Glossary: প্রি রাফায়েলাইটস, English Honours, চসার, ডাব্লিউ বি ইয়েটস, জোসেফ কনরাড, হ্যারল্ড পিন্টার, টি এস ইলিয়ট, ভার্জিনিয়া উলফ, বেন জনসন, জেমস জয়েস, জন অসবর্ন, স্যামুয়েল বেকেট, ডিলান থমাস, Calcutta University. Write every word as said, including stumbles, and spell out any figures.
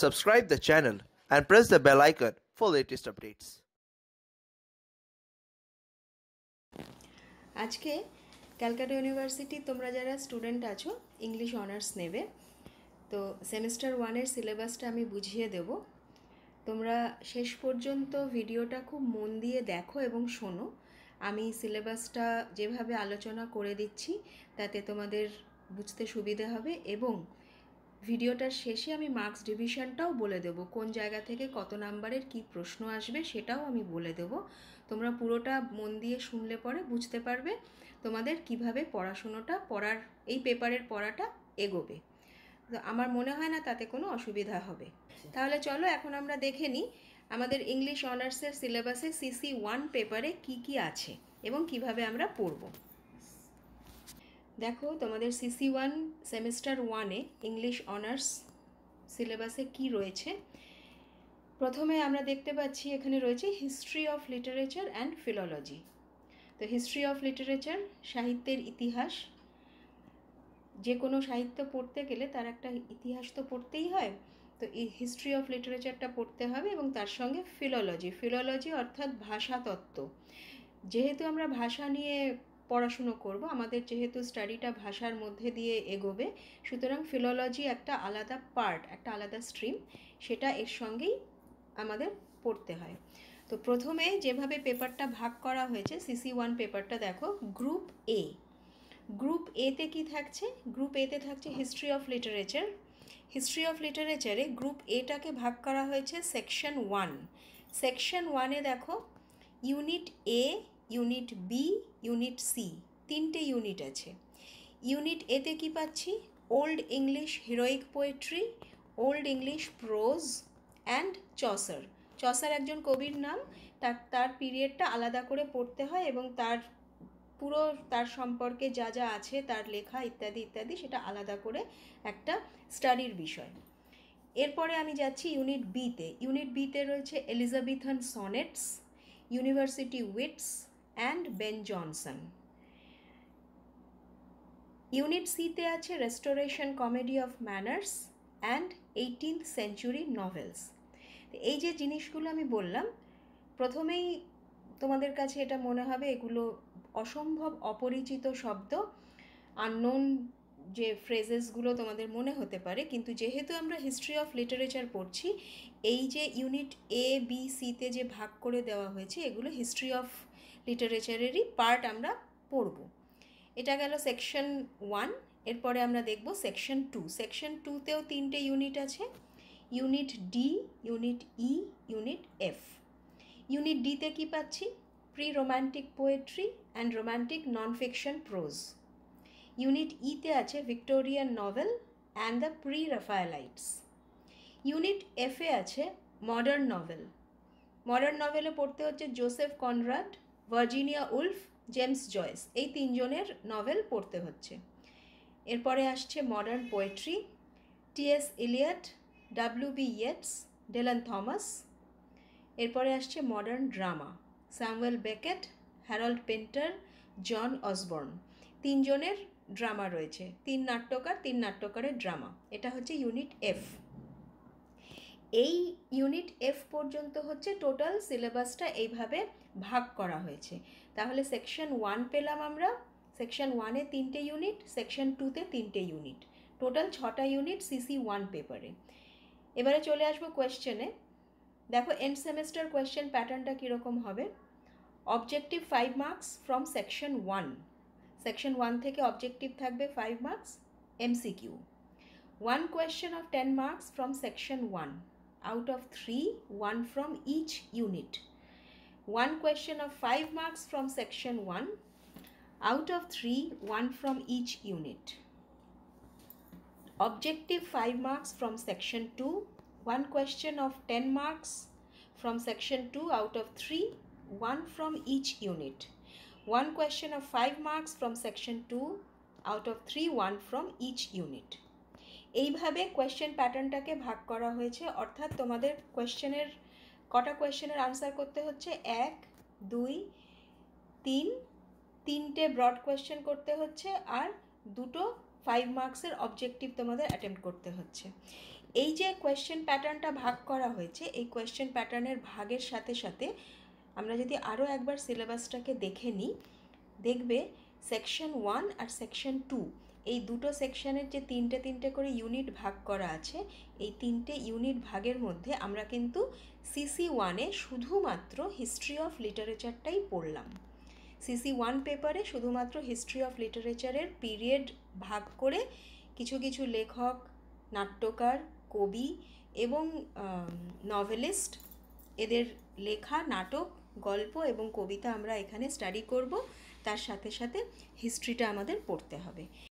subscribe the channel and press the bell icon for latest updates. আজকে Calcutta university তোমরা যারা student আছো English honours নেবে তো সেমিস্টার এক এর সিলেবাসটা আমি বুঝিয়ে দেব তোমরা শেষ পর্যন্ত ভিডিওটা খুব মন দিয়ে দেখো এবং শোনো আমি সিলেবাসটা যেভাবে আলোচনা করে দিচ্ছি তাতে তোমাদের বুঝতে সুবিধা হবে এবং ভিডিওটার শেষে আমি মার্কস ডিভিশনটাও বলে দেব কোন জায়গা থেকে কত নম্বরের কি প্রশ্ন আসবে সেটাও আমি বলে দেব তোমরা পুরোটা মন দিয়ে শুনলে পরে বুঝতে পারবে তোমাদের কিভাবে পড়াশোনাটা পড়ার এই পেপারের পড়াটা এগোবে তো আমার মনে হয় না তাতে কোনো অসুবিধা হবে তাহলে চলো এখন আমরা দেখে নিই আমাদের ইংলিশ অনার্সের সিলেবাসে সি সি ওয়ান পেপারে কি কি আছে এবং কিভাবে আমরা পড়ব দেখো তোমাদের সি সি ওয়ান সেমিস্টার এক এ ইংলিশ অনার্স সিলেবাসে কি রয়েছে প্রথমে আমরা দেখতে পাচ্ছি এখানে রয়েছে history of literature and philology তো হিস্ট্রি অফ লিটারেচার সাহিত্যের ইতিহাস যে কোনো সাহিত্য পড়তে গেলে তার একটা ইতিহাস তো পড়তেই হয় তো এই হিস্ট্রি অফ লিটারেচারটা পড়তে হবে এবং তার সঙ্গে ফিলোলজি ফিলোলজি অর্থাৎ ভাষাতত্ত্ব যেহেতু আমরা ভাষা নিয়ে পড়াশোনা করব আমাদের যেহেতু স্টাডিটা ভাষার মধ্যে দিয়ে এগোবে সুতরাং ফিলোলজি একটা আলাদা পার্ট একটা আলাদা স্ট্রিম সেটা এর সঙ্গেই আমাদের পড়তে হয় তো প্রথমে যেভাবে পেপারটা ভাগ করা হয়েছে সি সি ওয়ান পেপারটা দেখো গ্রুপ এ গ্রুপ এতে কি থাকছে গ্রুপ এতে থাকছে history of literature history of লিটারেচারে গ্রুপ এটাকে ভাগ করা হয়েছে সেকশন এক সেকশন এক এ দেখো unit A unit B unit C তিনটে ইউনিট আছে ইউনিট এতে কি পাচ্ছি old English heroic poetry old English prose and চসার চসার একজন কবির নাম তার তার পিরিয়ডটা আলাদা করে পড়তে হয় এবং তার পুরো তার সম্পর্কে যা যা আছে তার লেখা ইত্যাদি ইত্যাদি সেটা আলাদা করে একটা স্টাডির বিষয় এরপরে আমি যাচ্ছি ইউনিট বিতে ইউনিট বিতে রয়েছে Elizabethan sonnets university wits and বেন জনসন unit সিতে আছে restoration comedy of manners and eighteenth century novels এই যে জিনিসগুলো আমি বললাম প্রথমেই তোমাদের কাছে এটা মনে হবে এগুলো অসম্ভব অপরিচিত শব্দ আননোন যে ফ্রেজেসগুলো তোমাদের মনে হতে পারে কিন্তু যেহেতু আমরা হিস্ট্রি অফ লিটারেচার পড়ছি এই যে ইউনিট এ বি সিতে যে ভাগ করে দেওয়া হয়েছে এগুলো হিস্ট্রি অফ লিটারেচারেরই পার্ট আমরা পড়ব এটা গেল সেকশন ওয়ান এরপরে আমরা দেখব সেকশন টু সেকশন টুতেও তিনটে ইউনিট আছে unit D unit E unit F unit ডিতে কী পাচ্ছি pre romantic poetry and romantic non fiction prose unit ইতে আছে Victorian novel and the প্রি রাফায়েলাইটস unit এফে আছে মডার্ন নভেল মডার্ন নভেলে পড়তে হচ্ছে জোসেফ কনরাড ভার্জিনিয়া উলফ জেমস জয়েস এই তিনজনের নভেল পড়তে হচ্ছে এরপরে আসছে modern poetry টি এস ইলিয়ট ডাব্লিউ বি ইয়েটস ডিলান থমাস এরপরে আসছে modern drama স্যামুয়েল বেকেট হ্যারল্ড পিন্টার জন অসবর্ন তিনজনের ড্রামা রয়েছে তিন নাট্যকার তিন নাট্যকারের ড্রামা এটা হচ্ছে ইউনিট এফ এই ইউনিট এফ পর্যন্ত হচ্ছে টোটাল সিলেবাসটা এইভাবে ভাগ করা হয়েছে তাহলে সেকশন ওয়ান পেলাম আমরা সেকশন ওয়ানে তিনটে ইউনিট সেকশন টুতে তিনটে ইউনিট টোটাল ছটা ইউনিট সিসি ওয়ান পেপারে এবারে চলে আসবো কোয়েশ্চেনে দেখো এন্ড সেমিস্টার কোয়েশ্চেন প্যাটার্নটা কীরকম হবে objective five marks from section one section one থেকে অবজেক্টিভ থাকবে five marks MCQ one question of ten marks from section one out of three one from each unit one question of five marks from section one out of three one from each unit objective five marks from section two one question of ten marks from section two out of three, one from each unit. one question of five marks from section two out of three, one from each unit. এইভাবে question প্যাটার্নটাকে ভাগ করা হয়েছে অর্থাৎ তোমাদের কোয়েশ্চেনের কটা কোয়েশ্চেনের answer করতে হচ্ছে এক দুই তিন তিনটে ব্রড কোয়েশ্চেন করতে হচ্ছে আর দুটো ফাইভ মার্কসের অবজেক্টিভ তোমাদের অ্যাটেম্প্ট করতে হচ্ছে এই যে কোয়েশ্চেন প্যাটার্নটা ভাগ করা হয়েছে, এই কোয়েশ্চেন প্যাটার্নের ভাগের সাথে সাথে আমরা যদি আরও একবার সিলেবাসটাকে দেখে নিই, দেখবে সেকশন ওয়ান আর সেকশন টু এই দুটো সেকশনের যে তিনটে তিনটে করে ইউনিট ভাগ করা আছে, এই তিনটে ইউনিট ভাগের মধ্যে আমরা কিন্তু সিসি ওয়ানে শুধুমাত্র হিস্ট্রি অফ লিটারেচারটাই পড়লাম। সিসি ওয়ান পেপারে শুধুমাত্র হিস্ট্রি অফ লিটারেচারের পিরিয়ড ভাগ করে কিছু কিছু লেখক, নাট্যকার, কবি এবং নভেলিস্ট এদের লেখা নাটক, গল্প এবং কবিতা আমরা এখানে স্টাডি করব। তার সাথে সাথে হিস্ট্রিটা আমাদের পড়তে হবে।